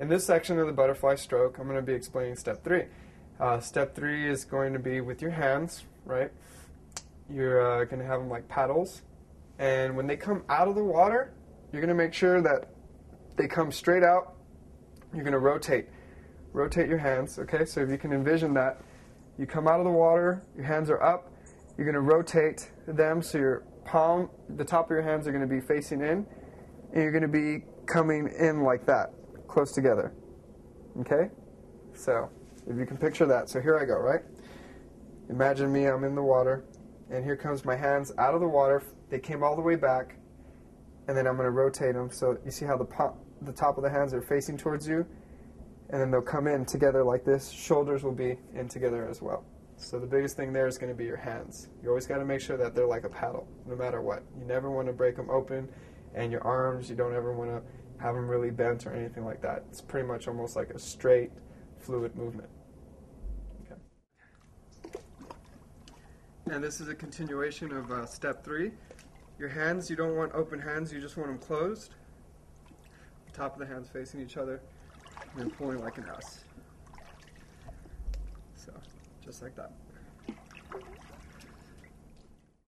In this section of the butterfly stroke, I'm going to be explaining step 3. Step 3 is going to be with your hands, right? You're going to have them like paddles. And when they come out of the water, you're going to make sure that they come straight out. You're going to rotate. Rotate your hands, okay? So if you can envision that, you come out of the water, your hands are up, you're going to rotate them so your palm, the top of your hands are going to be facing in, and you're going to be coming in like that, close together, okay? So if you can picture that. So here I go, right? Imagine me, I'm in the water, and here comes my hands out of the water. They came all the way back, and then I'm going to rotate them. So you see how the top of the hands are facing towards you, and then they'll come in together like this. Shoulders will be in together as well. So the biggest thing there is going to be your hands. You always got to make sure that they're like a paddle, no matter what. You never want to break them open, and your arms, you don't ever want to have them really bent or anything like that. It's pretty much almost like a straight, fluid movement. Okay. And this is a continuation of step 3. Your hands, you don't want open hands, you just want them closed. The top of the hands facing each other, and then pulling like an S. So, just like that.